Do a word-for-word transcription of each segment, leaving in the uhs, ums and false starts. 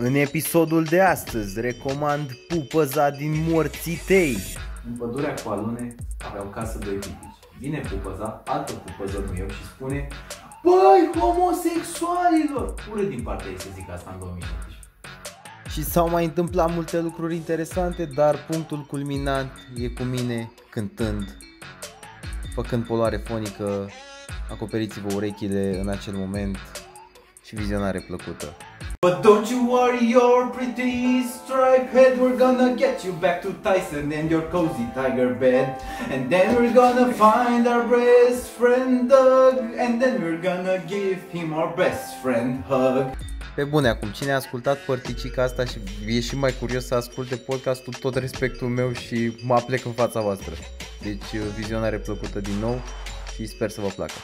În episodul de astăzi recomand Pupăza din Morții Tei. În pădurea cu alune avea o casă doi pitici. Vine Pupăza, altă pupăză nu eu, și spune: băi, homosexualilor! Urât din partea ei să zic asta în două mii nouăsprezece. Și s-au mai întâmplat multe lucruri interesante, dar punctul culminant e cu mine cântând, făcând poluare fonică. Acoperiți-vă urechile în acel moment și vizionare plăcută. But don't you worry, your pretty striped head, we're gonna get you back to Tyson and your cozy tiger bed. And then we're gonna find our best friend Doug, and then we're gonna give him our best friend hug. Pe bune, acum cine a ascultat părticica asta și e și mai curios să asculte podcastul, tot respectul meu și mă aplec în fața voastră. Deci vizionare plăcută din nou și sper să vă placă.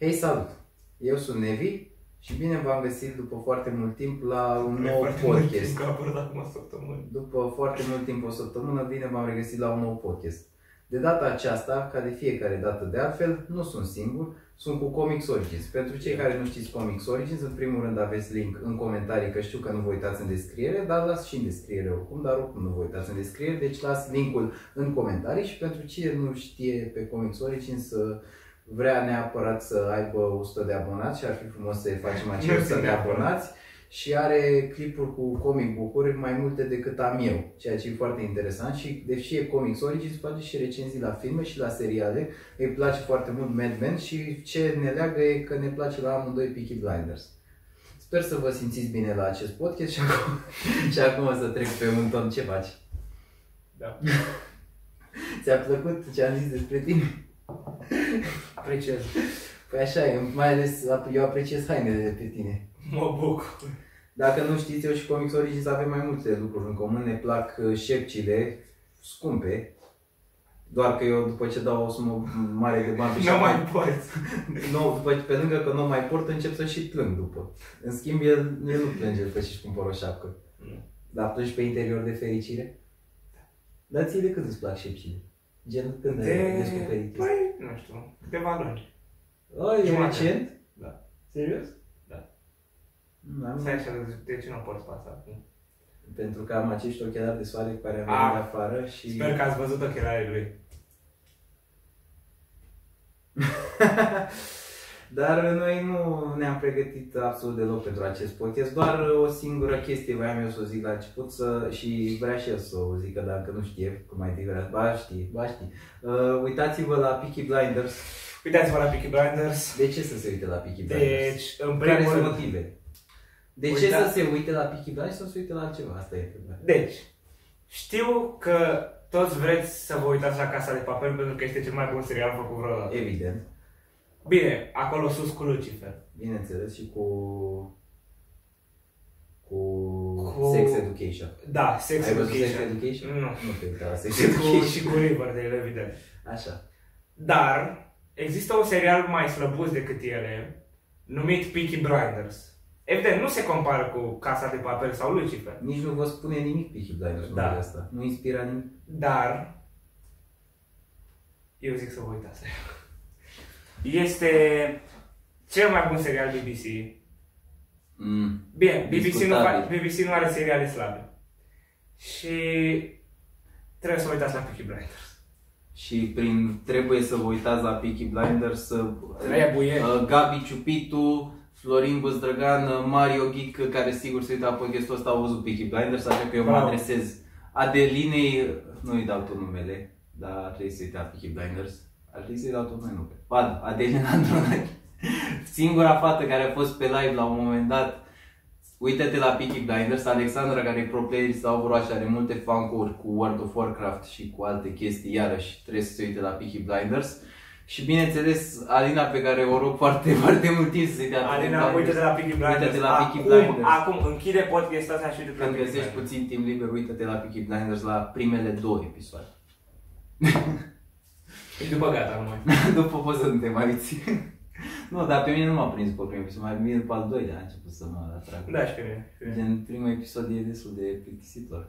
Hei, salut! Eu sunt Nevi. Și bine v-am găsit după foarte mult timp la un nou podcast. După foarte mult timp, o săptămână, bine v-am regăsit la un nou podcast. De data aceasta, ca de fiecare dată de altfel, nu sunt singur, sunt cu Comics Origins. Pentru cei care nu știți Comics Origins, în primul rând aveți link în comentarii, că știu că nu vă uitați în descriere, dar las și în descriere oricum, dar oricum nu vă uitați în descriere, deci las linkul în comentarii și pentru cine nu știe pe Comics Origins, vrea neapărat să aibă o sută de abonați și ar fi frumos să facem acele o sută de abonați și are clipuri cu comic book-uri mai multe decât am eu, ceea ce e foarte interesant și deși e Comics Origins, face și recenzii la filme și la seriale, îi place foarte mult Mad Men și ce ne leagă e că ne place la amândoi Peaky Blinders. Sper să vă simțiți bine la acest podcast și acum, și acum o să trec pe un ton. Ce faci? Da. Ți-a plăcut ce am zis despre tine? Apreciez. Păi așa e, mai ales eu apreciez hainele de pe tine. Mă bucur. Dacă nu știți, eu și Comics Origins avem mai multe lucruri în comun. Ne plac șepcile scumpe. Doar că eu după ce dau o sumă mare de bani nu mai port. Nu, după, pe lângă că nu mai port, încep să și plâng după. În schimb, el, el nu plânge că și-și cumpără o șapcă. Nu. Dar plângi pe interior de fericire? Da. Dar ție de cât îți plac șepcile? Gen când de... ai descoperit? Păi, nu știu, câteva luni. O, e recent? Da. Serios? Da. Stai așa, de ce nu porți fața acum? Pentru că am acești ochelari de soare care am venit de afară și... Sper că ați văzut ochelarii lui. Dar noi nu ne-am pregătit absolut deloc pentru acest podcast, doar o singură chestie voiam eu să o zic la început să, și vrea și el să o zică, dacă nu știe, cum mai vrea, ba știe, ba știe. Uh, uitați-vă la Peaky Blinders. Uitați-vă la Peaky Blinders. De ce să se uite la Peaky Blinders? Deci, în primul care rând, motive? De uita... ce să se uite la Peaky Blinders sau să se uite la altceva? Asta e problema. Deci, știu că toți vreți să vă uitați la Casa de Papel pentru că este cel mai bun serial făcut vreodată. Evident. Bine, acolo sus cu Lucifer. Bineînțeles și cu... cu... cu... Sex Education. Da, Sex Education. Ai văzut Sex Education? Nu. Nu cred că Sex Education. Și cu Riverdale, evident. Așa. Dar există un serial mai slăbuț decât ele, numit Peaky Blinders. Evident, nu se compară cu Casa de Papel sau Lucifer. Nici nu vă spune nimic Peaky Blinders. Da. Asta. Nu inspira nimic. Dar... eu zic să vă uitați. Este cel mai bun serial B B C. Mm. Bine, B B C nu, B B C nu are seriale slabe. Și trebuie să vă uitați la Peaky Blinders. Și prin trebuie să vă uitați la Peaky Blinders, trebuie. Gabi Ciupitu, Florin Băzdrăgan, Mario Ghic, care sigur se uită la podcastul ăsta, au văzut Peaky Blinders, așa că eu mă adresez Adelinei, nu-i dau tot numele, dar trebuie să uite la Peaky Blinders. Ar trebui să-i dau tot mai nume. Ba, Adelina Andronachi. Singura fată care a fost pe live la un moment dat. Uită-te la Peaky Blinders. Alexandra, care e pro player sau vreo așa, are multe fan-uri cu World of Warcraft și cu alte chestii. Iarăși trebuie să se uite la Peaky Blinders. Și bineînțeles, Alina, pe care o rog foarte, foarte mult timp să se uite la Peaky Blinders. Alina, uite-te la Peaky Blinders. Uite-te la Peaky Blinders. Acum, acum închide podcastul ăsta și uite-te la Peaky Blinders. Când găsești puțin timp liber, uite-te la Peaky Blinders la primele două episoade. Și după gata, nu mai. După poți să nu te mariți. Nu, dar pe mine nu m-a prins pe primul episod, mai bine după al doilea a început să mă atragă. Da, și pe mine. Gen, primul episod e destul de plictisitor.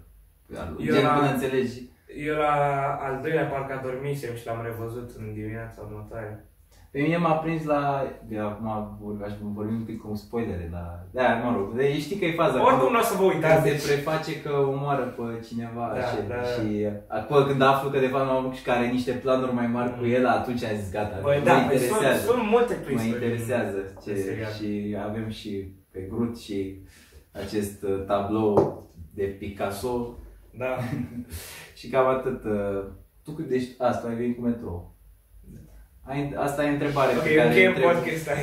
Gen, până înțelegi. Eu la al doilea parcă adormisem și l-am revăzut în dimineața următoare. Pe mine m-a prins la... De acum vorbim un pic cu spoilere, dar... Da, mă rog, de, știi că e faza. Oricum nu o să vă uitați. Se preface că omoară pe cineva, da, și, da. Și acolo când aflu că de fapt m-am apucat și care are niște planuri mai mari cu el, atunci am zis gata, bă, mă da, interesează. Sunt, sunt multe twist-uri. Mă interesează. Ce, și avem și pe Groot și acest tablou de Picasso. Da. Și cam atât. Tu cât deci asta ai venit cu metrou? Asta e întrebarea okay, pe care okay, întreb,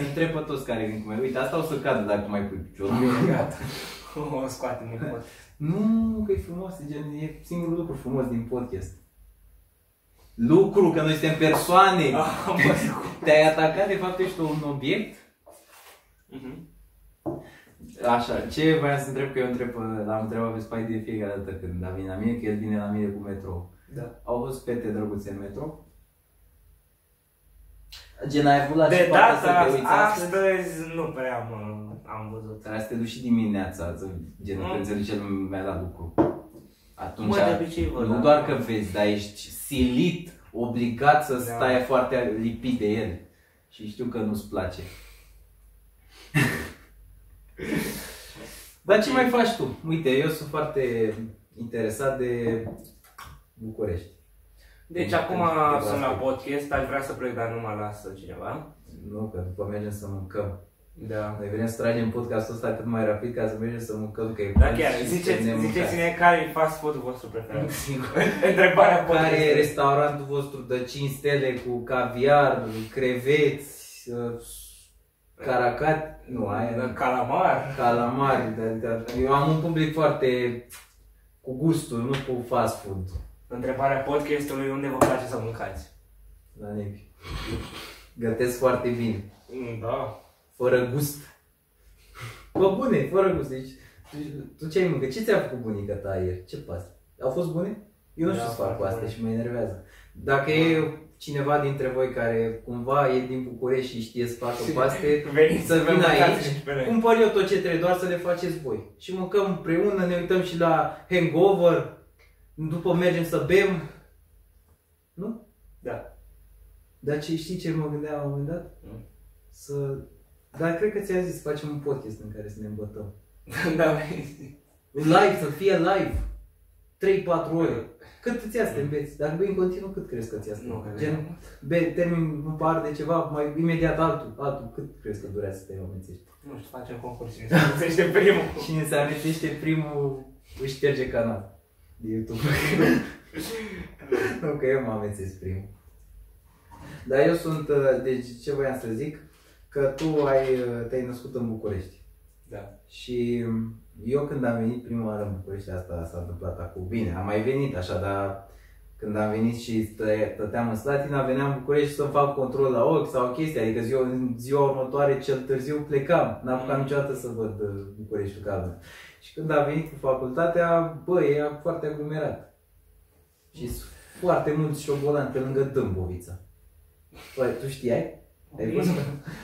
întreb pe toți care vin cu mine. Uite, asta o să cadă dacă mai pui piciorul. Gata. O scoatem din pot. Nu, că e frumos, e, gen, e singurul lucru frumos din podcast. Lucru, că noi suntem persoane. Te-ai atacat, de fapt ești un obiect. Așa, ce voiam să întreb, că eu întreb, l-am întrebat pe Spidey de fiecare dată când a venit la mine, că el vine la mine cu metrou. Da. Au fost fete drăguțe în metrou? Gen, ai avut la de ce data, să te uiți astăzi? Astăzi nu prea am, am văzut. Trebuie să te duci și dimineața, gen, mm. înțelegi ce lumea la lucru. Atunci, mă, de obicei, nu da. Doar că vezi, dar ești silit, obligat să da. Stai foarte lipit de ele. Și știu că nu-ți place. Dar ce mai faci tu? Uite, eu sunt foarte interesat de București. Deci acum sunt la podcast, aș vrea să plec, dar nu mă lasă cineva. Nu, că după mergem să mâncăm. Da. Noi vrem să tragem podcastul ăsta cât mai rapid ca să mergem să mâncăm, că e da, chiar, ziceți-ne ziceți care e fast food-ul vostru preferat. Întrebarea care e restaurantul vostru de cinci stele cu caviar, creveți, caracat, nu, aia, calamar. Calamar, dar eu am un public foarte cu gustul, nu cu fast food. Întrebarea podcastului, unde vă place să mâncați? La Nebi. Gătesc foarte bine. Da. Fără gust. Bă, bune, fără gust. Deci, tu ce ai mâncat? Ce ți-a făcut bunica ta ieri? Ce pasă? Au fost bune? Eu nu știu să fac cu astea și mă enervează. Dacă e cineva dintre voi care cumva e din București și știe să facă paste, să vină aici, cumpăr eu tot ce trebuie, doar să le faceți voi. Și mâncăm împreună, ne uităm și la Hangover. După mergem să bem, nu? Da. Dar ce, știi ce mă gândeam la un moment dat? Mm. Să... Dar cred că ți-am zis să facem un podcast în care să ne îmbătăm. Da, live, să fie live. trei patru ore. Cât ți-a să te îmbeți? Dacă bei în continuu, cât crezi că ți-a să te îmbeți? Gen, be, termin un par de ceva, mai imediat altul. Altul, cât crezi că durează să te omețești? Nu știu, facem concurs. Cine se amețește primul. Cine se amețește primul își șterge canal. De YouTube. Nu, că eu mă amețesc primul. Dar eu sunt, deci ce voiam să zic, că tu ai, te-ai născut în București. Da. Și eu când am venit prima oară în București, asta s-a întâmplat acum bine, am mai venit așa, dar când am venit și stăteam în Slatina, veneam în București să-mi fac control la ochi sau chestii, adică ziua, ziua următoare cel târziu plecam, n-am apucat niciodată să văd Bucureștiul calm. Și când a venit cu facultatea, bă, e foarte aglomerat. Și sunt foarte mulți șobolani pe lângă Dâmbovița. Bă, tu știai? Ai văzut?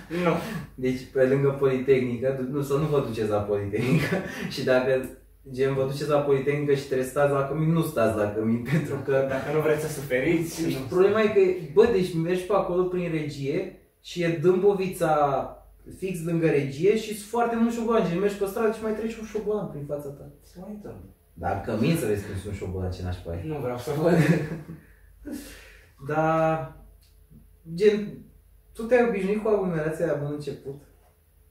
Nu. Deci pe lângă Politehnică, nu, să nu vă duceți la Politehnică. Și dacă gen vă duceți la Politehnică și trebuie să stați la cămin, nu stați la cămin, pentru că... Dacă nu vreți să suferiți... Deci, problema e că, bă, deci mergi pe acolo prin Regie și e Dâmbovița... fix lângă Regie și sunt foarte mulți șobolani. Mergi pe stradă și mai treci un șobolan prin fața ta. Să mai uităm. Dar cămin să vezi că sunt șobolan ce n-aș pare. Nu vreau să văd. Dar, gen, tu te-ai obișnuit cu aglomerația la bun început?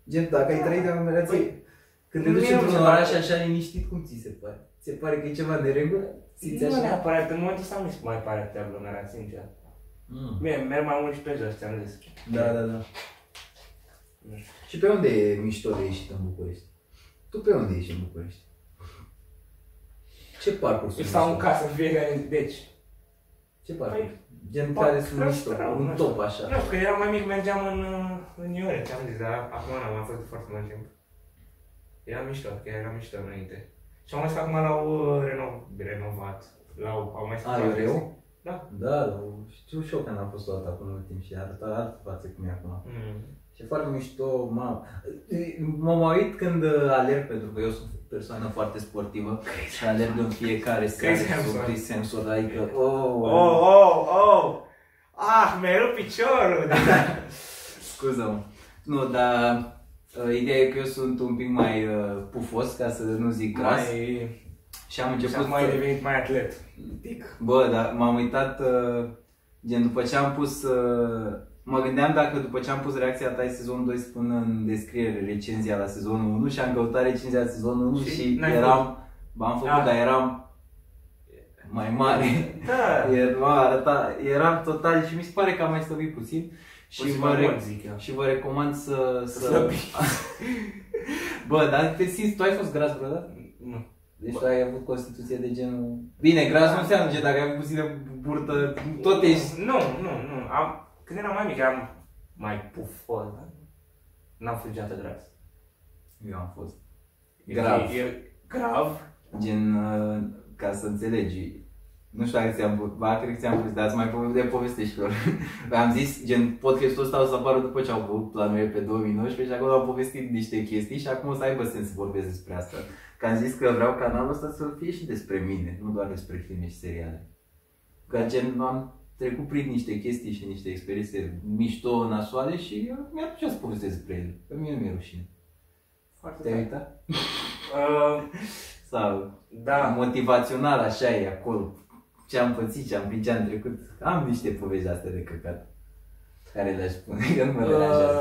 Gen, dacă ai trăit de aglomerație, păi, când te duci într-un oraș așa liniștit, cum ți se pare? Ți se pare că e ceva de regulă? Nu așa? Neapărat, în momentul ăsta nu știu mai pare de aglomerație niciodată. Mm. Bine, merg mai mult și pe jos, ți-am zis. Da, da, da. Și pe unde e mișto de ieșit în București? Tu pe unde ieși în București? Ce parcuri sunt? Stau în casă fiecare, deci. Ce parcuri? Păi, gen parc, care sunt mișto, un top așa. Nu, că eram mai mic, mergeam în, în Ioret, am zis, dar acum n-am aflat de foarte mult timp. Era mișto, că era mișto înainte. Și am zis că acum l-au renov, renovat, l-au mai stat. A, Ioreu? Da. Da, știu și eu că n-am fost toată până ultim și arăta altă față cum e acum. Mm. Și e foarte mișto, mamă. M-am uit când alerg, pentru că eu sunt o persoană foarte sportivă și alerg în fiecare seară cu Chris Hemsworth, adică, oh, oh, oh, oh, Ah, mereu piciorul! Scuză-mă. Nu, dar uh, ideea e că eu sunt un pic mai uh, pufos, ca să nu zic cras. Mai... Și am început și mai să... devenit mai atlet. Pic. Bă, dar m-am uitat, uh, gen, după ce am pus... Uh, mă gândeam dacă după ce am pus reacția ta sezonul doi până în descriere, recenzia la sezonul unu, și am căutat recenzia la sezonul unu și, și eram... Ba, am făcut, ah. dar eram... mai mare, da. Era, arăta, eram total și mi se pare că am mai slăbit puțin și vă, rec bun, zic, și vă recomand să... să... Bă, dar te simți, tu ai fost gras vreodată? Nu. Deci bă, tu ai avut constituție de genul... Bine, gras nu înseamnă că dacă ai avut puțină burtă, tot ești... Nu, nu, nu, am... când eram mai mic eram mai pufos, dar n-am fost niciodată gras. Eu am fost grav. E, e grav? Gen... Uh... Ca să înțelegi, nu știu dacă ți-am ba, cred că ți-am povestit, dar mai po de povestești lor. Am zis, gen, podcastul ăsta o să apară după ce au văzut la noi pe două mii nouăsprezece și acolo au povestit niște chestii și acum o să aibă sens să vorbesc despre asta. Că am zis că vreau canalul ăsta să fie și despre mine, nu doar despre filme și seriale. Că, gen, am trecut prin niște chestii și niște experiențe mișto, nasoale și mi-ar plăcea să povestesc despre ele. Pe mine nu mi-e rușine. Foarte. Te-ai uitat? Sau, da, motivațional, așa e acolo, ce am pățit, ce am prins, ce am trecut. Am niște povești astea de căcat, care le-aș spune, că nu mă relajează.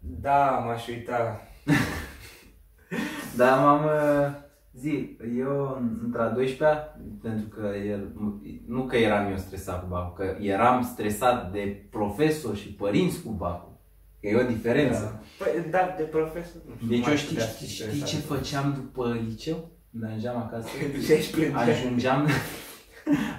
Da, m-aș uita. Da, m-am zi, eu într-a doisprezecea, pentru că el, nu că eram eu stresat cu bacul, că eram stresat de profesor și părinți cu bacul. Că e o diferență. Păi, da, de profesor. Deci eu știi, știi, știi ce făceam după liceu? Ajungeam acasă. Ajungeam,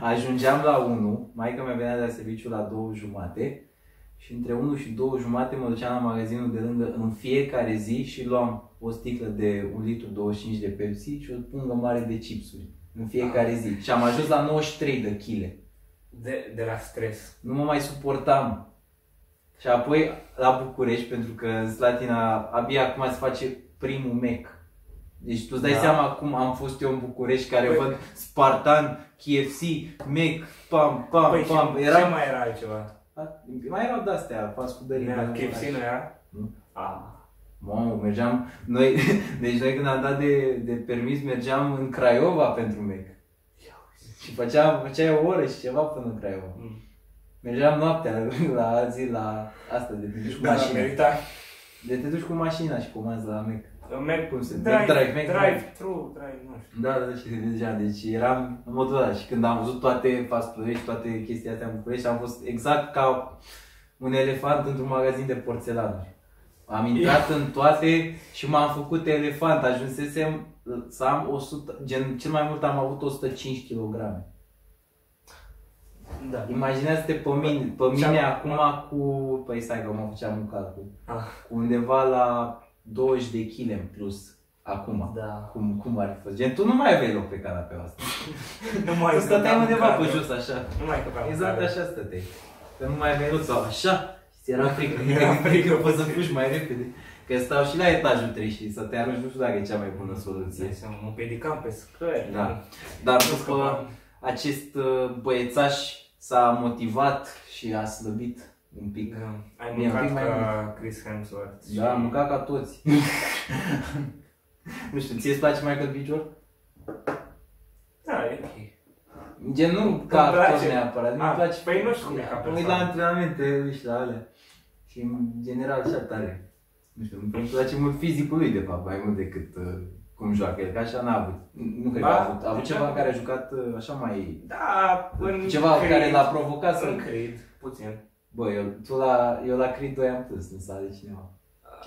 ajungeam la unu, maica mea venea de la serviciu la două jumate și între unu și două jumate mă duceam la magazinul de lângă în fiecare zi și luam o sticlă de un litru douăzeci și cinci de Pepsi și o pungă mare de chipsuri în fiecare zi. Și am ajuns la nouăzeci și trei de chile. De, de la stres. Nu mă mai suportam. Și apoi la București, pentru că în Slatina abia acum se face primul mec. Deci tu îți dai da. seama cum am fost eu în București, care păi, văd Spartan, K F C, mec, pam, pam, păi, pam. Era... Ce mai era altceva? A, mai erau de-astea, fast-food-ările. K F C nu era? Nu? A. Mamă, mergeam... Noi, deci noi când am dat de, de permis, mergeam în Craiova pentru mec. Și făceam, făceai o oră și ceva până în Craiova. Mm. Mergeam noaptea la zi la asta de te duci cu mașina. De te duci cu mașina și comanzi la mec. Merg cum se drive, drive, drive, drive, true, drive, nu știu. Da, da, și deja, deci eram în modul ăla și când am văzut toate fast-urile și toate chestiile astea în București, am fost exact ca un elefant într-un magazin de porțelanuri. Am intrat yeah. în toate și m-am făcut elefant, ajunsesem să am o sută, gen cel mai mult am avut o sută cinci kilograme. Da. Imaginează-te pe mine, pe mine acum cu... Păi stai că mă făceam un calcul. Ah. Cu undeva la douăzeci de kg în plus. Acum. Da. Cum, cum ar fi fost? Gen, tu nu mai aveai loc pe canapea asta. Nu mai tu stăteai undeva pe jos așa. Nu mai exact care. Așa stăteai. Că nu mai aveai loc sau așa. Ți era frică. Era frică, poți să fugi mai repede. Că stau și la etajul trei și să te arunci, nu știu dacă e cea mai bună soluție. Mă împiedicam pe scări. Da. Dar după acest băiețaș s-a motivat și a slăbit un pic. Da. Ai mâncat pic ca Chris Hemsworth. Da, și... am mâncat ca toți. Nu știu, ție îți place Michael B. Jordan? Da, e ok. Gen, nu ca actor neapărat, mi-mi place. Păi nu știu cum e ca persoană. Mă uit la antrenamente și la alea. Și în general așa tare. Nu știu, îmi place mult fizicul lui de fapt, mai mult decât uh, cum joacă el, că așa n-a avut. Nu cred că a avut. A avut ceva care a jucat așa mai... Da, în ceva Creed, care l-a provocat să... Creed, puțin. Bă, eu, tu la, eu la Creed doi am pus în sală cineva.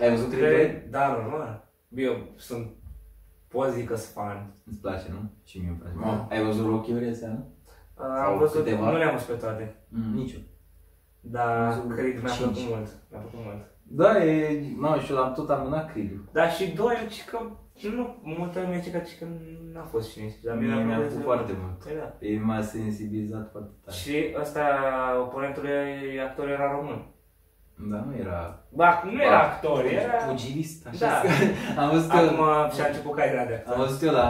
Ai văzut Creed doi? Da, normal. Eu sunt... Pot zic că-s fan. Îți place, nu? Și mie îmi place. Ma. Ai văzut Rocky-uri astea, nu? Am văzut, nu le-am văzut pe toate. Mm, nicio. Dar Creed mi-a plăcut mult. Mi-a plăcut mult. Da, e... No, și eu l-am tot amânat Creed-ul. Dar și doi, și că... Nu, multă lume zice că n-a fost cine, dar mie mi-a plăcut foarte mult. Da. E m-a sensibilizat foarte tare. Și ăsta, oponentul actor era român. Da, nu era... Ba, nu era actor, era... Pugilist, așa. Da. Am văzut că... Acum și-a început cariera de actor. Am văzut eu la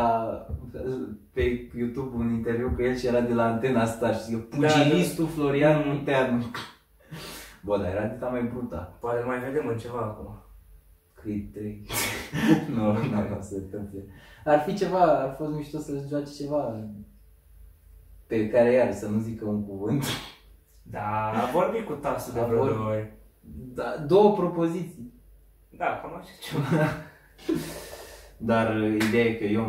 pe YouTube un interviu cu el și era de la Antena asta și pugilistul Florian Munteanu. Bă, dar era atâta mai bruta. Poate mai vedem în ceva acum. Creed trei. Nu, nu, nu, să tâmple. Ar fi ceva, ar fost mișto să-l joace ceva pe care iar să nu zică un cuvânt. Da, a vorbit cu Tasu de vreo două ori. Da, două propoziții. Da, cam așa ceva. Dar ideea e că eu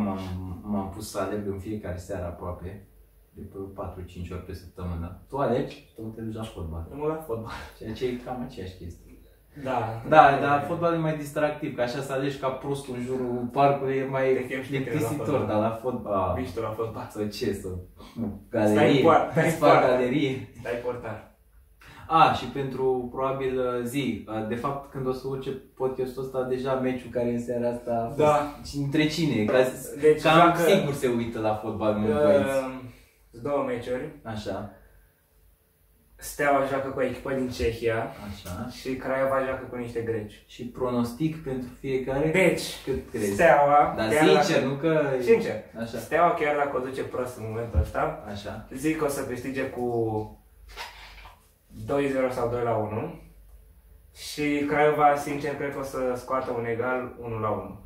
m-am pus să alerg în fiecare seară aproape, de patru cinci ori pe săptămână. Tu alergi, tu te duci la fotbal. Nu la fotbal. Ceea ce e cam aceeași chestie. Da, da, dar fotbalul e mai distractiv, că așa să alegi ca prost în jurul parcului e mai plictisitor, dar la fotbal... Victor la fotbal. Sau ce, sau galerie, îți fac galerie. Stai portar. A, și pentru, probabil, zi, de fapt, când o să urce podcastul ăsta, deja meciul care în seara asta a fost, da. Între cine? Ca, deci, cam sigur se uită la fotbal mult băieți. Două meciuri. Așa. Steaua joacă cu o echipă din Cehia. Așa. Și Craiova joacă cu niște greci. Și pronostic pentru fiecare? Deci, cât crezi? Steaua... Dar sincer, dacă... nu că... Sincer. Așa. Steaua, chiar dacă o duce prost în momentul ăsta, așa, zic că o să câștige cu doi zero sau doi la unu. Și Craiova, sincer, cred că o să scoată un egal unu la unu.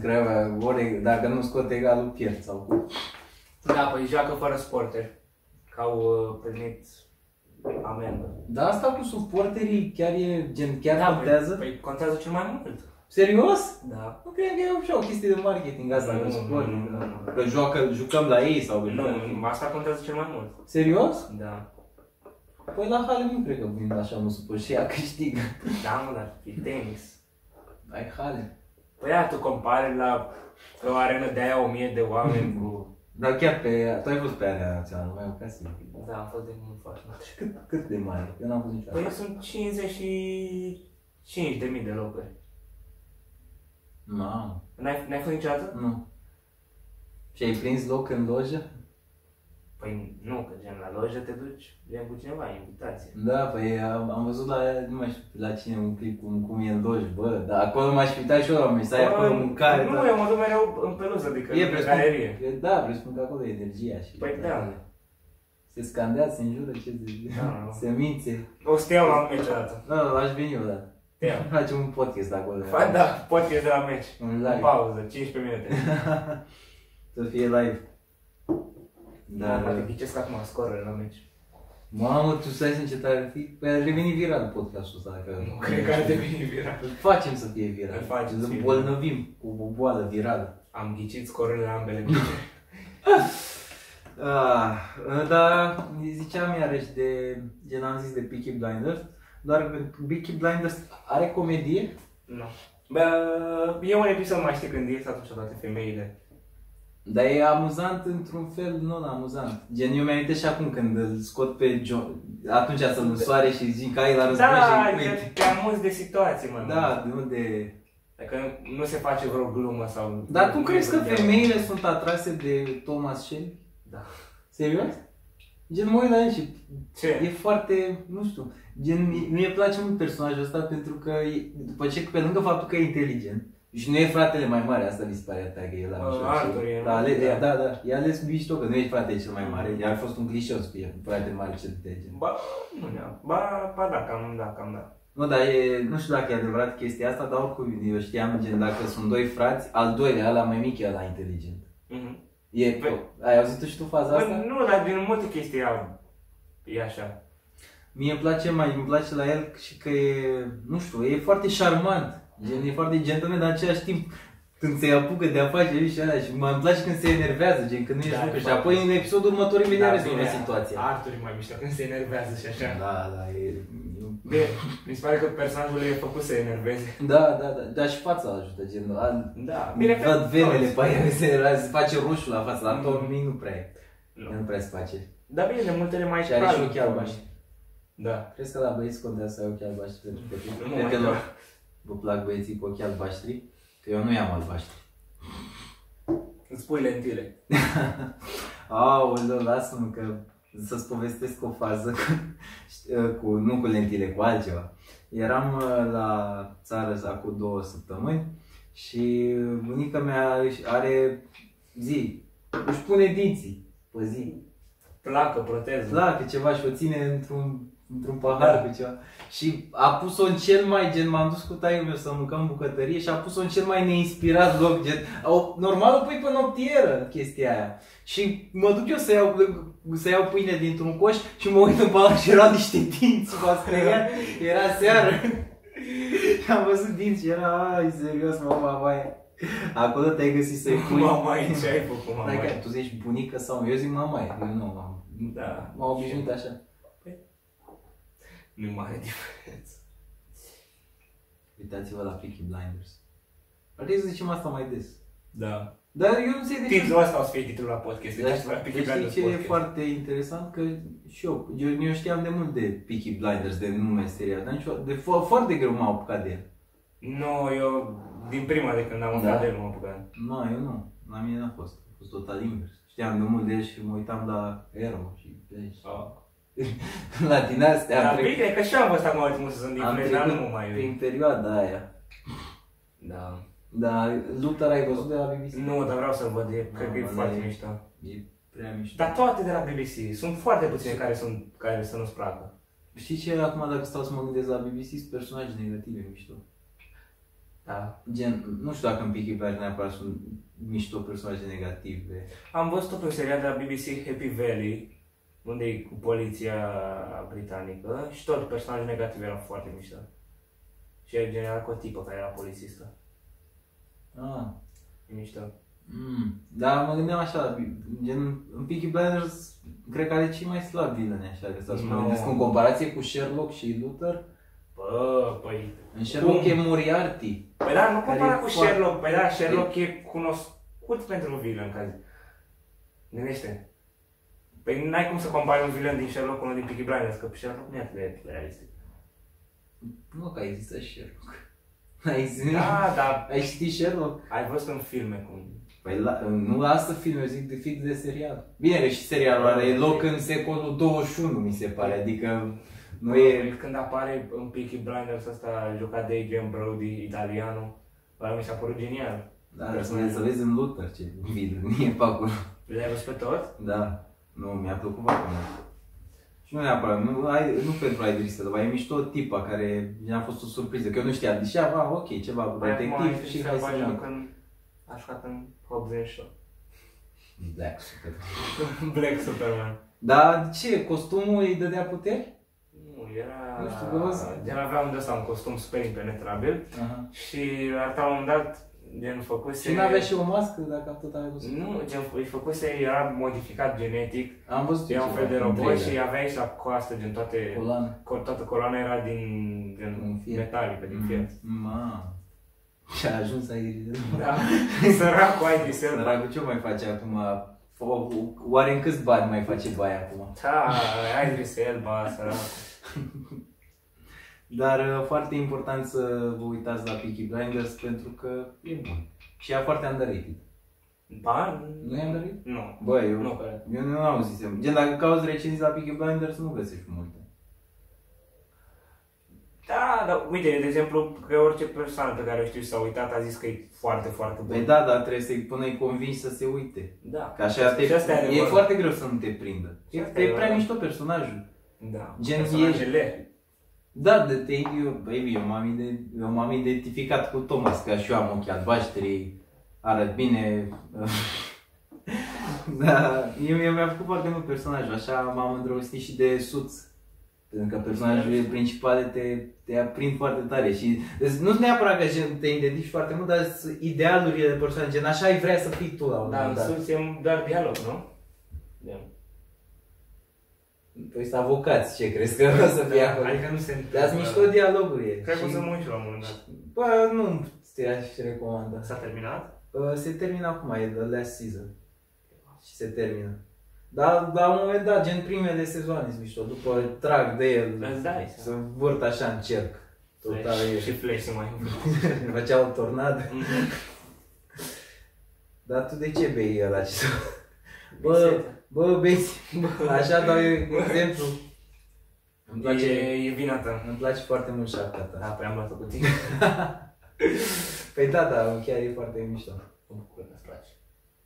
Craiova, ori, dacă nu scot egalul, pierd sau cu... Da, păi joacă fără suporteri. Că au primit amendă. Dar asta cu suporterii chiar e gen, chiar da, contează? Păi, păi contează cel mai mult. Serios? Da. Nu cred că e și o chestie de marketing asta, nu, nu, nu, nu, nu. Că joacă, jucăm la ei sau... Nu, nu, asta contează cel mai mult. Serios? Da. Păi la Halep nu cred că vin așa mă supăr și ea câștigă. Da, mă, dar e tenis. Ai Halep. Păi da, tu compari la o arenă de aia o mie de oameni cu... Dar chiar pe... Tu ai fost pe area națională, mai o casă? Da, am fost de mult faci. Cât, cât de mare? Eu n-am fost niciodată. Păi sunt cincizeci și cinci de mii de locuri. Mamă. N-ai fost niciodată? Nu. Și ai prins loc în lojă? Păi nu, că gen la lojă te duci, gen cu cineva, invitație. Da, păi am văzut la, nu mai știu la cine, un clip cum, cum e în lojă, bă, dar acolo m-aș uita și eu la mine, să ai acolo mâncare. Nu, da. Eu mă duc mereu în peluză, adică e, în galerie. Da, presupun că acolo e energia și... Păi da. Da. Se scandează, se înjură, ce zici, da, se mințe. O să te iau la meci odată. Da, l-aș veni eu, da. Te iau. Facem un podcast acolo. Fa, da, podcast de la meci. Un live. Pauză, cincisprezece minute. Să fie live. Dar mă ghicesc acum scorele la meci. Mamă, tu stai să ce ar fi? Păi ar deveni viral podcastul ăsta dacă... Nu cred că ar deveni viral. Îl facem să fie viral. Îl facem să fie viral. Îl bolnăvim cu o boală virală. Am ghicit scorele la ambele meci. Dar ziceam iarăși de... gen am zis de Peaky Blinders. Doar că Peaky Blinders are comedie? Nu. Bă, eu un episod mai știu când ies atunci toate femeile. Dar e amuzant într-un fel, nu amuzant. Gen, eu mi-am și acum când îl scot pe John, atunci să-l însoare și zic că ai la război și îi cuit. Da, te amuzi de situații, mă. Da, de unde... Dacă nu se face vreo glumă sau... Dar tu crezi că femeile sunt atrase de Thomas Shelby? Da. Serios? Gen, mă uit la el și... Ce? E foarte, nu știu, gen, mi-e place mult personajul ăsta pentru că, după ce, pe lângă faptul că e inteligent, și nu e fratele mai mare, asta mi se pare atâta că e la mișto. Da, da, i-a ales mișto, că nu e fratele cel mai mare, i-ar fost un clișeu să fie fratele mare cel de gen. Ba, nu ne-am, ba, ba da, cam da, cam da. Nu, dar e, nu știu dacă e adevărat chestia asta, dar oricum eu știam, gen, dacă sunt doi frați, al doilea, ăla mai mic e ăla inteligent. E, ai auzit și tu faza asta? Nu, dar din multe chestii e așa. Mie îmi place mai, îmi place la el și că e, nu știu, e foarte șarmant. Gen, e foarte gentleman, dar în același timp, când se apucă de afaceri și alea, și mă place când se enervează, gen, când nu ești lucru. Și apoi, în episodul următor, imediat rezolvă situația. Arthur e mai mișto când se enervează și așa. Da, da, e... Bine, mi se pare că personajul e făcut să enerveze. Da, da, da, dar și fața ajută, gen, văd venele pe aia, se face roșu la față, la Tommy nu prea e. Nu prea se face. Dar bine, de multe ori mai și are și ochii albaștri. Da. Crezi că la băieți contează să ai ochii albaștri pentru copii? Vă plac băieții cu ochii albaștri? Că eu nu i-am albaștri. Îți pui lentile. Aoleu, lasă-mă că să-ți povestesc o fază cu, nu cu lentile, cu altceva. Eram la țară acum două săptămâni și bunica mea are zi. Își pune dinții pe zi. Placă proteză. Placă ceva și o ține într-un într-un pahar, da, cu ceva. Și a pus-o în cel mai, gen, m-am dus cu taiul meu să mâncăm în bucătărie și a pus-o în cel mai neinspirat loc, gen, o, normal o pui pe noptieră chestia aia. Și mă duc eu să iau, să iau pâine dintr-un coș și mă uit în pahar și erau niște dinți, m-a străiat, era seară. Și am văzut dinți și era, ai, serios, mama, baie. Acolo te-ai găsit să-i pui. Mama, e ce ai făcut, mama. Dacă tu zici bunică sau eu zic mama, eu nu, m-am da, obișnuit așa. Nu e mare diferență. Uitați-vă la Peaky Blinders. Ar trebui să zicem asta mai des. Da. Dar eu nu știu de ce... Titlul ăsta o să fie titlul la podcast. Uitați-vă la Peaky Blinders podcast. E foarte interesant că și eu, eu, eu știam de mult de Peaky Blinders, de nume serial, dar nicio, de fo foarte greu m-am apucat de el. Nu, eu din prima de când am apucat de el m-am apucat. Nu, eu nu. La mine n-a fost. A fost total invers. Știam de mult de el și mă uitam la Arrow și... La tine astea am trecut. Bine, că și-am văzut acum ultimul sezon din Venom, nu mai eu. Prin perioada aia. Da. Da, Luther ai văzut de la B B C? Nu, dar vreau să-l văd, cred că e foarte mișto. E prea mișto. Dar toate de la B B C, sunt foarte puține care să nu-ți placă. Știi ce e acum, dacă stau să mă gândesc la B B C, sunt personaje negative mișto. Da. Gen, nu știu dacă în Peaky Blinders neapărat sunt mișto personaje negative. Am văzut o serial de la B B C, Happy Valley, unde e cu poliția britanică și tot personajul negativ era foarte mișto. Și era general cu o tipă care era polițistă. Ah. E mișto. Mm. Dar mă gândeam așa, gen, în Peaky Blinders cred că are cei mai slabi villaini așa, că s-ar spune. No. În comparație cu Sherlock și Luther. Bă, păi... În Sherlock cum? E Moriarty. Păi da, nu compara cu foarte... Sherlock, păi da, Sherlock e, e cunoscut pentru villain, ca zic. Gândește. Păi n-ai cum să compari un villain din Sherlock cu unul din Peaky Blinders, că Sherlock nu e atât de realistic. Nu, că a existat Sherlock. Ai zis? Da, da. Ai citit Sherlock? Ai văzut în filme cum... Păi la, nu lasă filme, zic de fix de serial. Bine că și serialul are loc în secolul douăzeci și unu, mi se pare, adică... Nu bă, e... Când apare în Peaky Blinders ăsta jucat de Adrian Brody, italianul, ăla mi s-a părut genial. Da, dar să ne vezi în Luther ce villain e pe acolo. Le-ai văzut pe toți? Da. Nu, mi-a plăcut foarte mult. Și nu neapărat, nu, nu pentru Idris Elba, e mișto tipa care mi-a fost o surpriză, că eu nu știam, deci a, ok, ceva cu detectiv și hai să mă... A jucat în optzeci și opt. Black Superman. Black Superman. Dar ce, costumul îi dădea puteri? Nu, era... Nu știu, că gen avea unde ăsta un costum super impenetrabil. Aha. Și arăta un dat... Gen făcuse... Și n-avea și o mască, dacă tot avea văzut? Nu, gen îi făcuse, era modificat genetic. Am văzut era un fel de robot și avea aici la coastă, gen toate... Coloana. Toată coloana era din... Gen metalică, din fier. Ma. Și a ajuns aici. Da. Săracul aici, săracul. Săracul, ce mai face acum? Oare în câți bani mai face baia acum? Da, ai zis el, ba, săracul. Dar foarte important să vă uitați la Peaky Blinders pentru că e bun. Și e foarte underrated. Ba? Nu e underrated? Nu. Bă, eu nu, eu nu auzisem. Gen, dacă cauți recenzii la Peaky Blinders, nu găsești multe. Da, dar uite, de exemplu, că orice persoană pe care o știu s-a uitat a zis că e foarte, foarte bun. Păi da, dar trebuie să-i până îi convingi să se uite. Da. Că așa te, e, e foarte greu să nu te prindă. E, e prea mișto personajul. Da, gen, personajele. E... Da, de te, eu, baby, eu m-am identificat cu Thomas, că și eu am ochii albaștri, arăt bine. Da, eu mi-a făcut foarte mult personajul, așa m-am îndrăgostit și de Suț. Pentru că personajul principal te, te aprind foarte tare și nu neapărat că te identifici foarte mult, dar idealurile de personaj, gen așa ai vrea să fii tu la un moment dat. Da, Suț e doar dialog, nu? Da. Păi sunt avocați, ce crezi că vreau să fie acolo? Adică nu se întâmplă. Dar sunt mișto dialogurile. Cred că o să mă uit la un moment dat. Bă, nu ți-aș recomanda. S-a terminat? Se termină acum, e the last season. Și se termină. Dar la un moment dat, gen primele sezoane sunt mișto. După trag de el, se învârt așa în cerc. Și flash se mai învârt. Făcea un tornad. Dar tu de ce bei ăla ce? Bă, bă, băieți, așa dau eu un exemplu. Îmi place, e, e vina ta. Îmi place foarte mult șapca ta. Da, păi am luat-o cu tine. Păi da, da, chiar e foarte mișto. Mă bucur, îți place.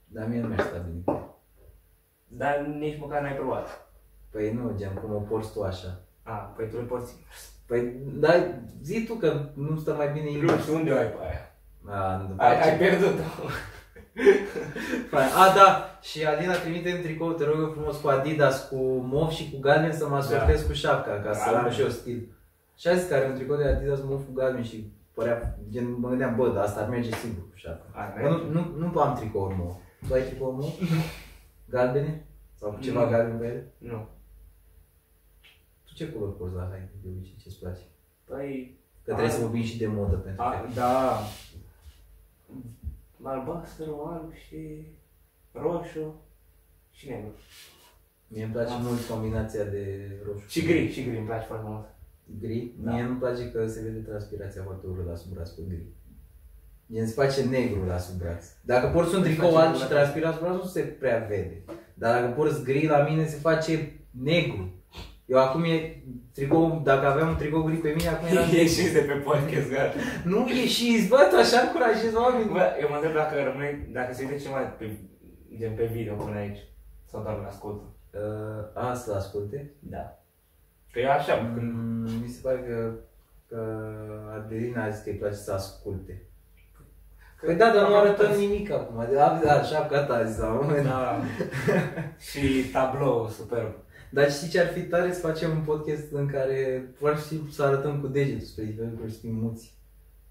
Dar mie nu mi-aș sta bine. Dar nici măcar n-ai probat. Păi nu, gen, cum o porți tu așa. A, păi tu îl porți invers. Păi, dar zi tu că nu-mi stă mai bine invers. Și unde o ai pe aia? A, nu, ai, ai pierdut-o. A, da, și Alina, trimite-mi tricou, te rog eu frumos, cu Adidas, cu mov și cu galben să mă asortez da. Cu șapca, ca da, să am și eu stil. Și a zis că are un tricou de Adidas, mov cu galben și părea, gen, mă gândeam, bă, dar asta ar merge singur cu șapca. Nu, nu, nu am tricouri mov. Tu ai tricouri mov? Galbene? Sau cu ceva galben pe ele? Nu. Tu ce culori porți la haine de obicei, ce-ți place? Păi... Că trebuie să vorbim și de modă pentru că... Da. Albastru, alb și roșu și negru. Mie îmi place mult combinația de roșu. Și gri, și gri îmi place foarte mult. Gri? Mie nu-mi place că se vede transpirația foarte urât la sub braț cu gri. Gen, se face negru la sub braț. Dacă porți un tricou alb și transpira sub braț, nu se prea vede. Dar dacă porți gri, la mine se face negru. Eu acum e tricou, dacă aveam un tricou gri pe mine, acum era... Ieșiți de pe podcast, gata. Nu ieșiți, bă, tu așa încurajezi oamenii. Bă, eu mă întreb dacă rămâne, dacă se uite ceva pe, gen pe video până aici. Sau doar îl ascultă. Uh, a, să-l asculte? Da. Că eu așa, mm, când... Mi se pare că, că Adelina a zis că îi place să asculte. Păi da, dar nu arătăm nimic acum. Așa, gata, a zis la moment. Da. Și tablou superb. Dar știi ce ar fi tare să facem un podcast în care pur și simplu să arătăm cu degetul spre diferite lucruri și muți.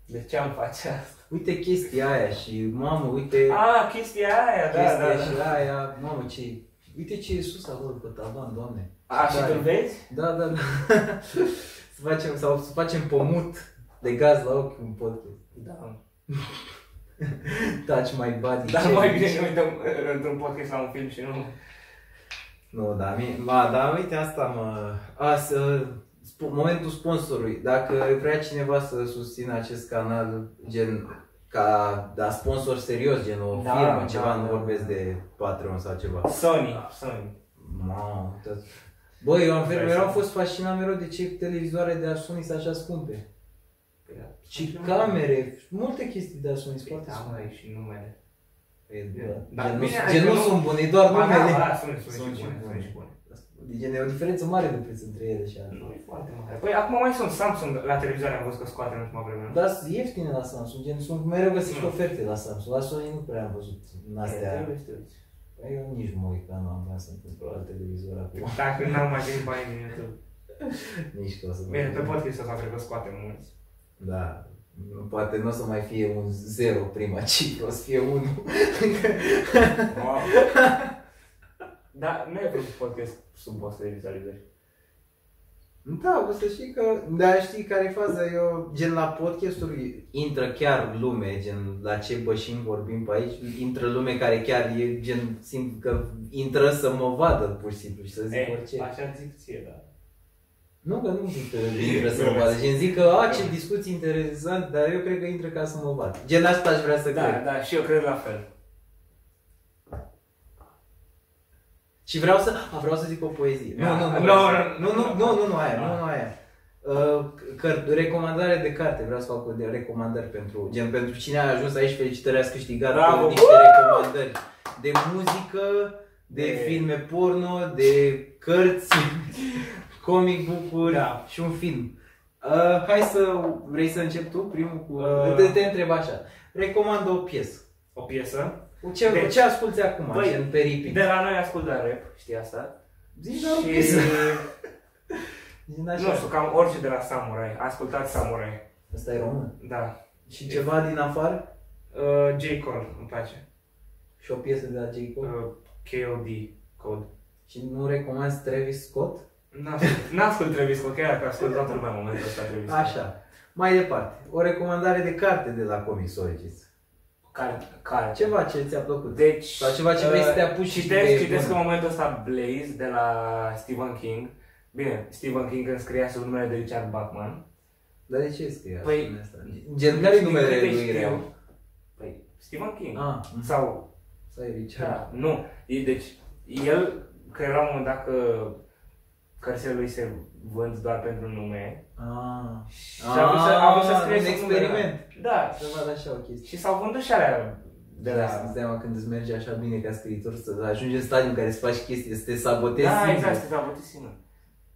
De ce am face asta? Uite chestia aia și mamă, uite... Ah, chestia aia, da, chestia da, da. Și da. Aia, mamă, ce... Uite ce e sus acolo pe tavan, Doamne. A, și tu vezi? Da, da, da. Să facem, sau să facem pomut de gaz la ochi un podcast. Da. Touch my body. Dar mai bine ne uităm într-un podcast sau un film și nu... Nu, da, mie, ba, da, uite, asta mă... A, să, momentul sponsorului. Dacă vrea cineva să susțină acest canal, gen, ca da, sponsor serios, gen o da, firmă, da, ceva, da, nu vorbesc da. De Patreon sau ceva. Sony, da. Sony. Mamă, bă, eu am, eu am fost fascinat mereu de ce televizoare de a Sony sunt așa scumpe. Și camere, multe chestii de a Sony sunt foarte scumpe. Și numele. Dar nu sunt bune, doar numele. Sunt bune, bune. Deci e o diferență mare de preț între ele și așa. Foarte mare. Păi acum mai sunt Samsung, la televizoare am văzut că scoate în ultima vreme. Dar sunt ieftine la Samsung, gen sunt mereu găsit oferte la Samsung. La Sony nu prea am văzut în astea. Eu nici mă uit, dar nu am vrea să întâmplă la televizor acum. Dacă n-am mai venit bani din YouTube. Nici că o să... Bine, pe podcast ăsta cred că scoate mulți. Da. Poate nu o să mai fie un zero prima cifră, o să fie unu. Wow. Dar nu e vreun podcast sub o sută de vizualizări. Da, o să știi că... Dar știi care e faza? Eu, gen la podcasturi intră chiar lume, gen la ce bășim vorbim pe aici, intră lume care chiar e gen simt că intră să mă vadă pur și simplu și să zic e, orice. Așa zic ție, da. Nu, că nu zic că intră să mă vadă, gen zic că, a, ce discuții interesante, dar eu cred că intră ca să mă vadă. Gen asta aș vrea să da, cred. Da, da, și eu cred la fel. Și vreau să, a, vreau să zic o poezie. Nu, nu, nu, nu, nu, nu, aia, nu, nu, aia. Recomandare de carte, vreau să fac o de recomandări pentru, gen, pentru cine a ajuns aici, felicitări, ați câștigat niște recomandări de muzică, de filme porno, de cărți. Comic book-uri da. Și un film. Uh, hai să... Vrei să încep tu primul cu... Uh, te, te întreb așa. Recomandă o piesă. O piesă? Ce, deci, ce asculti acum? Băi, în peripin? De la noi ascult de rap, știi asta? Zici doar și... o piesă. Nu știu, cam orice de la Samurai. Ascultați Samurai. Asta e român? Da. Și ceva din afară? Uh, J Cole îmi place. Și o piesă de la J Cole? Uh, K O D Code. Și nu recomanzi Travis Scott? N-ascult Travis Scott, chiar că ascult toată lumea în momentul ăsta Travis Scott. Așa. Mai departe, o recomandare de carte de la Comics Origins. Care? Care? Ceva ce ți-a plăcut. Deci... Sau ceva ce vrei să te apuci și citesc, citesc în momentul ăsta Blaze de la Stephen King. Bine, Stephen King când scria sub numele de Richard Bachman. Dar de ce scria păi, sub numele ăsta? Gen, care-i numele lui Ireu? Păi, Stephen King. Ah, sau... Sau e Richard. Da, nu. Deci, el, că era un moment dacă... Cărțile lui se vând doar pentru nume. Ah. Și a vrut să, să scrie un experiment. Da. Să vadă așa o chestie. Și s-au vândut și alea De la da. Seama când îți merge așa bine ca scriitor, să ajungi în stadiul în care să faci chestii, să te sabotezi. Da, singur. Exact, să te sabotezi singur.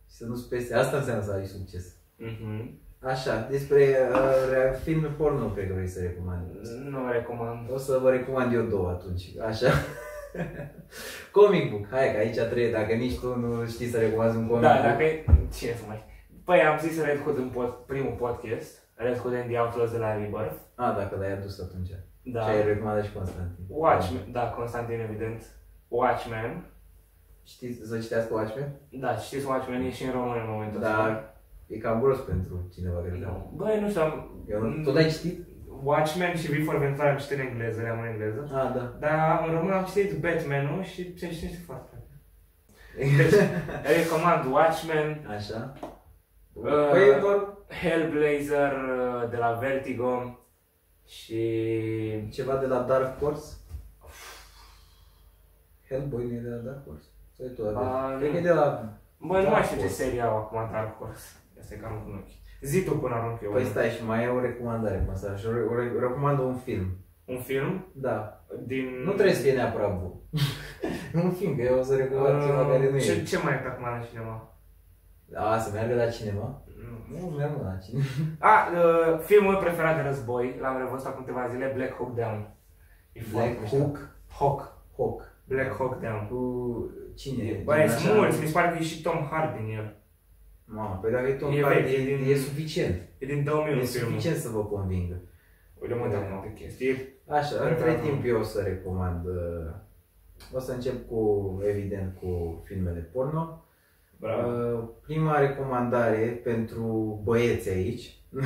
Și să nu-ți peste. Asta înseamnă să ai succes. Mm-hmm. Așa, despre uh, filme porno, cred că vrei să recomand. Nu recomand. O să vă recomand eu două atunci, așa. Comic book, hai că aici trebuie, dacă nici tu nu știi să recomanzi un comic da, book. Da, dacă e... cine să mai... Păi am zis Red Hood în pod... primul podcast, Red Hood and the Outlaws de la Rebirth. Ah, dacă l-ai adus atunci. Da. Și ai recomandat și Constantin. Watchmen, da, Constantin, evident. Watchmen. Știți să citească Watchmen? Da, știți Watchmen, e și în român în momentul ăsta. Dar e cam gros pentru cineva care no. Băi, nu știu, am... Eu nu... Tot ai citit? Watchmen și V for Vendetta am citit în engleză, le-am în engleză. Ah, da. Dar în român am citit Batman-ul și ce știu niște foarte. Deci, recomand Watchmen. Așa. Uh, păi, Hellblazer de la Vertigo. Și... ceva de la Dark Horse? Hellboy nu e de la Dark Horse? Sau e tot la... Cred că e de la... Bă, nu mai știu ce serie au acum Dark Horse. Asta e cam cu noi. Zi tu până arunc eu. Păi stai și mai e o recomandare cu asta. Și recomand un film. Un film? Da. Din... Nu trebuie să fie neapărat bun. Un film, că eu o să recomand ceva care nu e. Ce mai e acum la cinema? Da, să meargă la cinema? Nu, nu merg la cinema. A, uh, filmul preferat de război, l-am revăzut acum câteva zile, Black Hawk Down. E Black Hawk? Hawk. Hawk. Black Hawk Down. Cu cine e? Bă, sunt mulți, mi se pare că e și Tom Hardy în el. Mamă, păi dacă e Tom Hardy, e, din... e suficient. E din două mii unu. E suficient să vă convingă. Uite, mă dau multe chestii. Așa, între timp eu o să recomand... Uh, o să încep cu, evident, cu filmele porno. Uh, prima recomandare pentru băieți aici, uh,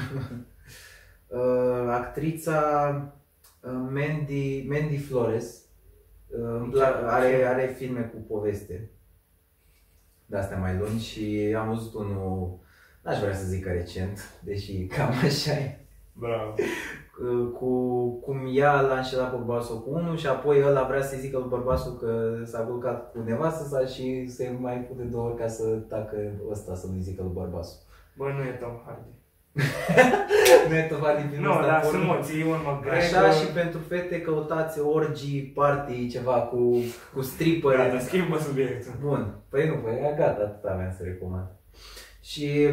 actrița Mandy, Mandy Flores, uh, are, are filme cu poveste, de-astea mai lungi și am văzut unul, n-aș vrea să zic recent, deși cam așa e. Bravo. Cu cum ea l-a înșelat pe bărbatul cu unul și apoi ăla vrea să-i zică lui bărbatul că s-a culcat cu nevastă sa și se mai pute două ori ca să tacă ăsta să nu-i zică lui bărbatul. Bă, nu e Tom Hardy. Nu e Tom Hardy din ăsta. Nu, dar sunt mulți, e un măgreg. Așa și pentru fete căutați orgy, party, ceva cu, cu stripper. Gata, schimbă subiectul. Bun, păi nu, păi gata, atât aveam să recomand. Și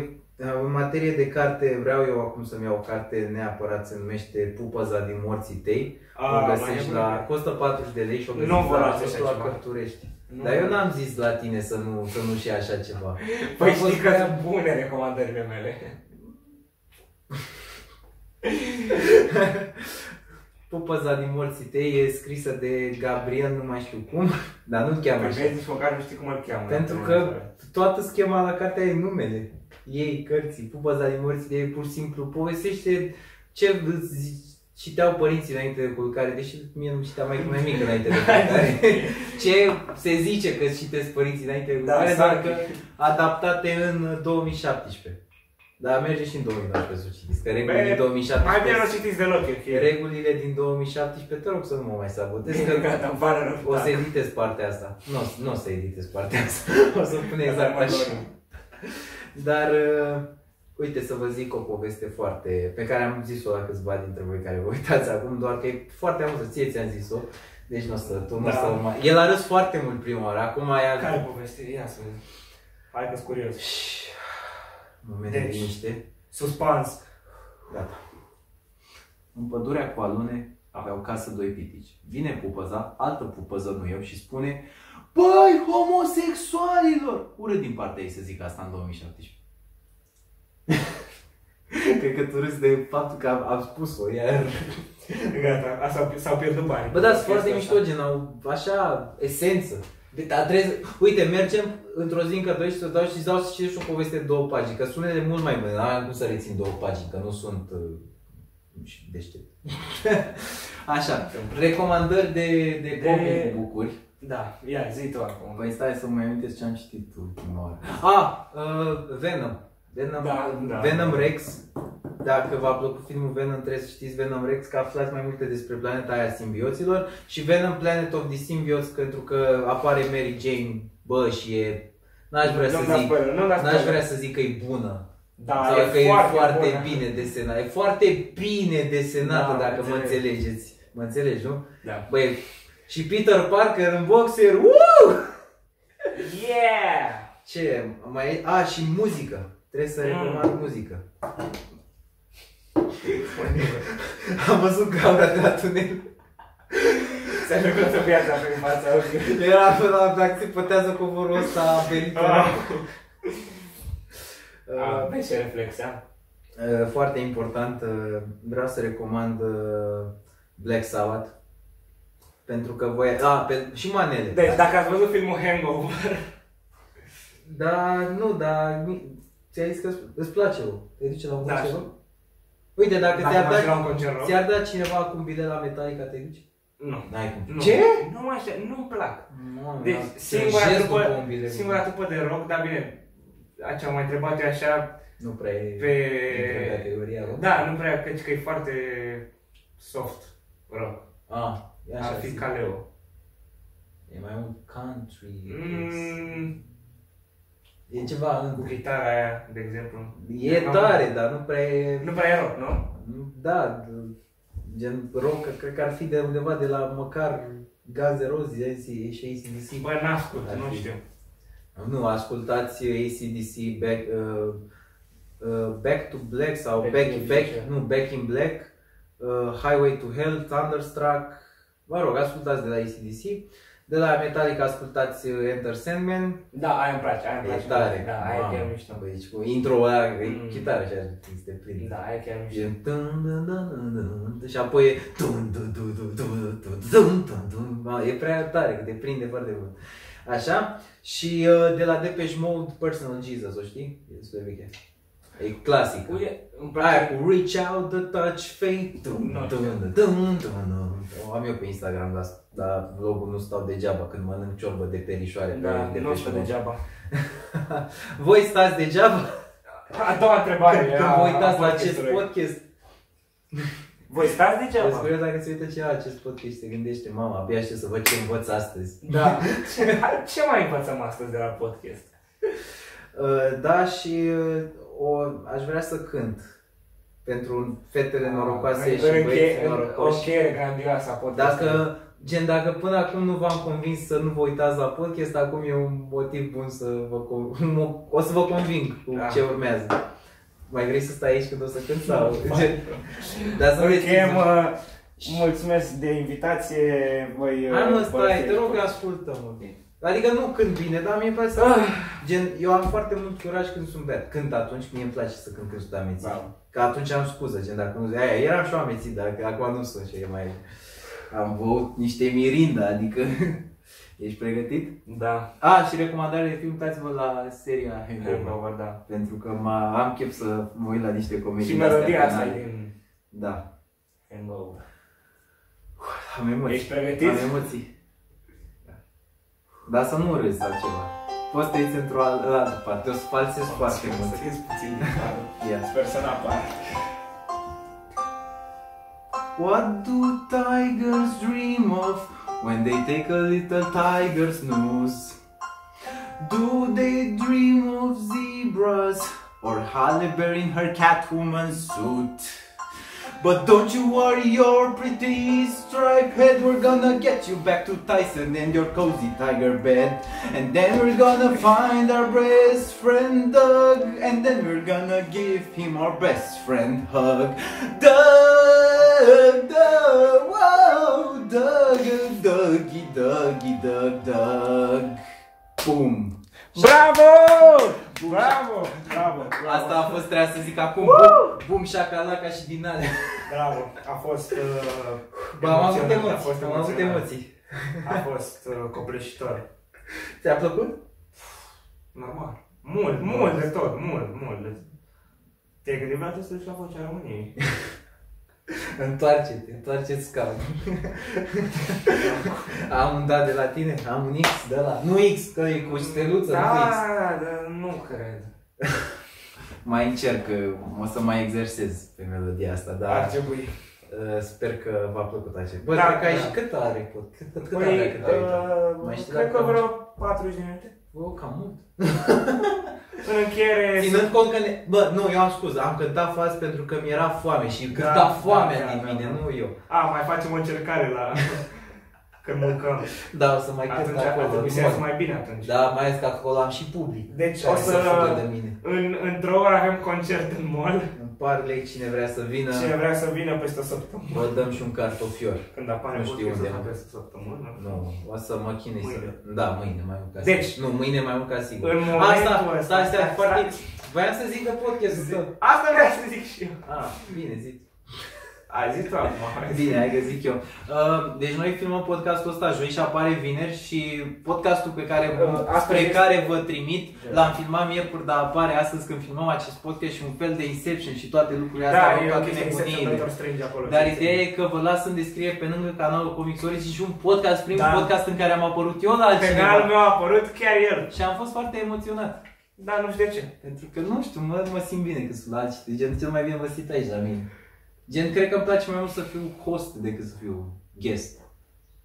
în materie de carte, vreau eu acum să-mi iau o carte neapărat, se numește Pupăza din Morții Tei. A, o găsești la... costă patruzeci de lei și o găsești nu la Rostul la Cărturești. Dar eu n-am zis la tine să nu, să nu și așa ceva. Păi știi că sunt prea... bune recomandările mele. Pupăza din Morții Tei e scrisă de Gabriel, nu mai știu cum, dar nu-l cheamă așa. Nici măcar nu știi cum îl cheamă. Pentru că toată schema la cartea e numele ei, cărții, Pupăza din Morții Tei, pur și simplu povestește ce citeau părinții înainte de culcare, deși mie nu citeam mai cu mai mic înainte de culcare. Ce se zice că citesc părinții înainte de culcare, da, dar că adaptate în două mii șaptesprezece. Dar merge și în două mii nouăsprezece să citiți, că regulile din două mii șaptesprezece... Mai bine nu citiți deloc, e regulile din două mii șaptesprezece, te rog să nu mă mai sabotez, că o să editez partea asta. Nu, nu o să editez partea asta, o să pun exact așa. Dar, uh, uite să vă zic o poveste foarte, pe care am zis-o la câțiva dintre voi care vă uitați acum, doar că e foarte amuză, ție ți-am zis-o, deci nu o să, tu nu da. Să mai... El a râs foarte mult prima oară, acum ai... Care al... poveste? Ia să vezi. Hai că-s curios. Moment deci, de liniște. Suspans. Gata. În pădurea cu alune aveau casă doi pitici. Vine pupăza, altă pupăză nu eu și spune: băi, homosexualilor! Urât din partea ei să zic asta în două mii șaptesprezece. Cred că tu râzi de faptul că am, am spus-o, iar... Gata, s-au pierdut bani. Bă, da, sunt foarte mișto, gen, au așa, esență. De adreze... Uite, mergem într-o zi încă doi și să-ți dau și-ți dau și și o poveste de două pagini, că sunele mult mai bune, n-am cum să rețin două pagini, că nu sunt... deștept. Așa, recomandări de, de, de... comic bucuri. Da, ia, zi tu acum. Păi stai să mă amintesc ce am citit ultima oară. Ah, uh, Venom. Venom, da, da. Venom Rex. Dacă v-a plăcut filmul Venom, trebuie să știți Venom Rex, că aflați mai multe despre planeta aia simbioților. Și Venom Planet of the Symbiotes, pentru că apare Mary Jane, bă, și e... N-aș vrea, n-aș vrea să zic că e bună. Da, sau e că foarte e foarte bună. Bine desenată. E foarte bine desenată, da, dacă înțeleg. Mă înțelegeți. Mă Mă înțelegi, nu? Da. Băi, și Peter Parker în boxer, uuuu! Yeah! Ce mai e? A, și muzică. Trebuie să recomand mm. muzică. Am văzut gaura de la tunel. S-a jucat o viață pe fața ochii. Era până dacă se pătează covorul ăsta ferit. Aveți și reflexa. Foarte important, vreau să recomand Black Sabbath. Pentru că voi... A, pe... și manele. Deci, dacă ați văzut filmul Hangover... Da, nu, dar... Ți-ai zis că îți place, bă. Te duce la un concert, da. Uite, dacă, dacă te-ar da, ți-ar da cineva cu un bilet la Metallica, te duci? Nu. N-ai cum. Ce? Nu mă aștept, nu-mi plac. Mama, deci, singura tupă, singura tupă de rock, dar bine, aceea m-a întrebat eu așa... Nu prea e pe... prea categoria rock. Da, nu prea, căci că e foarte soft rock. Ah. Ar fi Caleo. E mai un country. Mm. E ceva în... Cu chitara aia, de exemplu. E de tare, am... dar nu prea e... Nu prea e rock, nu? Da, gen rock, cred că ar fi de undeva de la măcar Guns N' Roses și A C D C. Bă, n-ascult, nu știu. Nu, ascultați A C D C, Back, uh, uh, Back to Black sau Back, back, back, nu, Back in Black, uh, Highway to Hell, Thunderstruck. Mă rog, ascultați de la A C D C, de la Metallica ascultați Enter Sandman. Da, aia îmi place, aia îmi place. E tare. Da, aia e chiar mișto. Deci cu intro-ul ăla, mm. chitară și așa, este plin. Da, aia e chiar mișto. Și apoi e... E prea tare, că te prinde foarte mult. Așa, și de la Depeche Mode, Personal Jesus, o știi? E super veche. E clasic. Aia cu Reach Out the Touch Fate. O am eu pe Instagram, dar vlogul nu stau degeaba când mănânc ciorbă de perișoare. Da, nu stau degeaba. Voi stați degeaba? A doua întrebare. Când vă uitați la acest podcast. Voi stați degeaba? Vă spune dacă se uită cineva la acest podcast și se gândește, mama, abia aștept să văd ce învăț astăzi. Da. Ce mai învățăm astăzi de la podcast? Da, și... O, aș vrea să cânt pentru fetele norocoase și băieții norocoși. O cheie grandioasă a podcastului. Gen, dacă până acum nu v-am convins să nu vă uitați la podcast, acum e un motiv bun să vă o să vă conving cu ce urmează. Mai vrei să stai aici când o să cânt sau? Dar să mulțumesc de invitație, voi. Hai mă, stai, te rog, ascultă-mă. Adică nu cânt bine, dar mie îmi place să... Ah. Gen, eu am foarte mult curaj când sunt beat. Cânt atunci, mie îmi place să cânt când sunt amețit. Wow. Că atunci am scuză, gen, dacă nu zic, aia, eram și eu amețit, dar acum nu sunt și e mai... Am băut niște mirinda, adică... Ești pregătit? Da. A, și recomandare de film, uitați-vă la seria Hangover, da. Pentru că am chef să mă uit la niște comedii. Și melodia asta din... Da. Hangover. Am emoții. Ești pregătit? Am emoții. Dar să nu râzi sau ceva. Poți să trăiți într-o altă parte. O să falsezi foarte mult. Sper să n-apar. What do tigers dream of when they take a little tiger's nose? Do they dream of zebras or Halle Berry in her Catwoman suit? But don't you worry, your pretty striped head. We're gonna get you back to Tyson and your cozy tiger bed. And then we're gonna find our best friend Doug. And then we're gonna give him our best friend hug. Doug, Doug, whoa, Doug, Dougie, Dougie, Doug, Doug. Boom. Bravo! Bravo! Bravo! Bravo! Asta a fost, trebuia să zic acum, uh! Bum, șacalaca și din alea. Bravo! A fost uh, ba, am avut emoții, a fost am avut emoții. A fost uh, copleșitor. Ți-a plăcut? Normal. Mult, mult, mult de tot, mult, mult. Te-ai gândit vreodată să duci la Vocea României? Întoarce-te, întoarce-ți scaunul. Am un da de la tine, am un X de la... Nu X, că e cu steluță, da, nu X. Da, dar nu cred. Mai încerc, o să mai exersez pe melodia asta, dar... Ar trebui. Sper că v-a plăcut așa. Bă, da, cred că ai da. Și cât are pot? Cât, cât, cât are? Cât uh, ai, da? Mai știu cred că vreo patruzeci de minute. Bă, cam mult. În încheiere... Ținând cont că ne... Bă, nu, eu am scuză, am cântat faz pentru că mi-era foame și îmi cânta da, foamea da, din da, mine, da, nu eu. A, mai facem o încercare la... Când mâncăm. Da, o să mai cânt acolo. Mi se iasă mai bine atunci. Da, mai ales că acolo am și public. Deci o să... să de mine. În, într-o oră avem concert în mall. Parlec, cine vrea să vină. Cine vrea să vină peste o săptămână. Vă dăm și un cartofior. Când apare nu știu unde. Peste o săptămână. Nu, o să mă chinui să... Da, mâine mai mult ca sigur. Deci, nu, mâine mai mult ca sigur. În asta, asta, asta e foarte. Voiam să zic că podcastul ăsta. Asta vreau să zic și eu. Ah, bine, zic. Ai zis tu acum. Bine, hai că zic eu. Deci noi filmăm podcastul ăsta joi și apare vineri și podcastul pe care spre care vă trimit, l-am filmat miercuri, dar apare astăzi când filmăm acest podcast și un fel de Inception și toate lucrurile astea, toate nebuniile. Dar ideea e că vă las în descriere pe lângă canalul Comics Origins și un podcast, primul podcast în care am apărut eu la altcineva. Pe canalul meu a apărut chiar el. Și am fost foarte emoționat. Dar nu știu de ce. Pentru că nu știu, mă simt bine când sunt la altcineva. Gen, cel mai bine mă simt aici la mine. Gen, cred că îmi place mai mult să fiu host decât să fiu guest.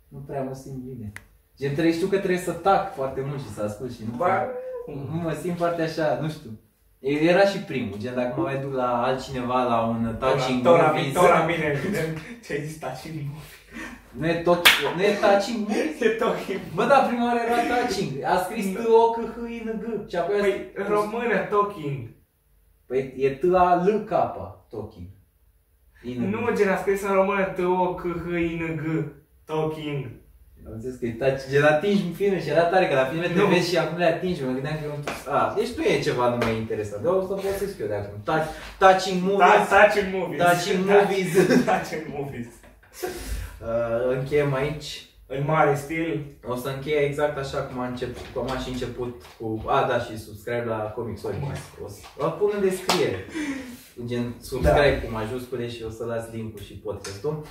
Nu prea mă simt bine. Gen, trebuie, știu că trebuie să tac foarte mult și să ascult și nu, prea, nu mă simt foarte așa, nu știu. Era și primul, gen, dacă mă mai duc la altcineva, la un touching movie... Tora mine, evident, ce-ai zis touching movie. Nu e touching movie? E talking. Bă, dar prima oară era touching. A scris T-O-C-H-I-N-G și apoi... Păi, română, talking. Păi, e T-A-L-K, talking. Nu, gen, a scris în română T-O-C-H-I-N-G Talking. Am zis că e touch, gen, atingi filme și era tare, că la filme te vezi și acum le atingi. Mă gândeam că e un... A, deci tu e ceva nu mai interesat, dar o să folosesc eu de acum. Touching movies. Touching movies. Touching movies. Touching movies. Încheiem aici. În mare stil. O să încheie exact așa cum am început, cum am și început cu... A, da, și subscribe la Comics Origins. O să o pun în descriere. Gen, subscribe da. Cu majuscule și o să las link-ul și podcastul.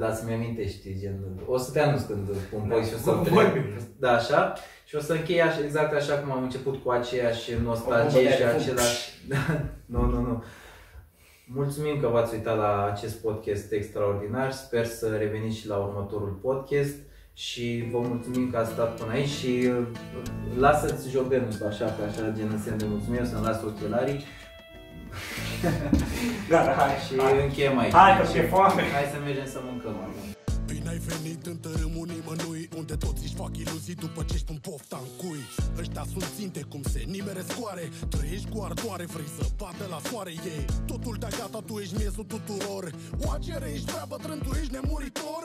Dar să-mi amintești, gen, o să te anunț când pun da, și o să da, așa. Și o să închei așa, exact așa cum am început, cu aceeași nostalgie și același... Nu, nu, nu. Mulțumim că v-ați uitat la acest podcast extraordinar. Sper să reveniți și la următorul podcast. Și vă mulțumim că ați stat până aici și lasă-ți jobenul așa, pe așa, gen în semn de mulțumim. Eu să-mi las ochelarii. Gata, hai, și hai. Încheiem aici. Hai că ce foame. Hai să mergem să mâncăm acum. Bine ai venit în tărâmul nimănui, unde toți își fac iluzii după ce-și pun pofta în cui. Ăștia sunt ținte cum se nimere scoare, trăiești cu ardoare, vrei să bată la soare ei. Totul de-a gata, tu ești miezul tuturor. Oacere, ești prea bătrân, tu ești nemuritor.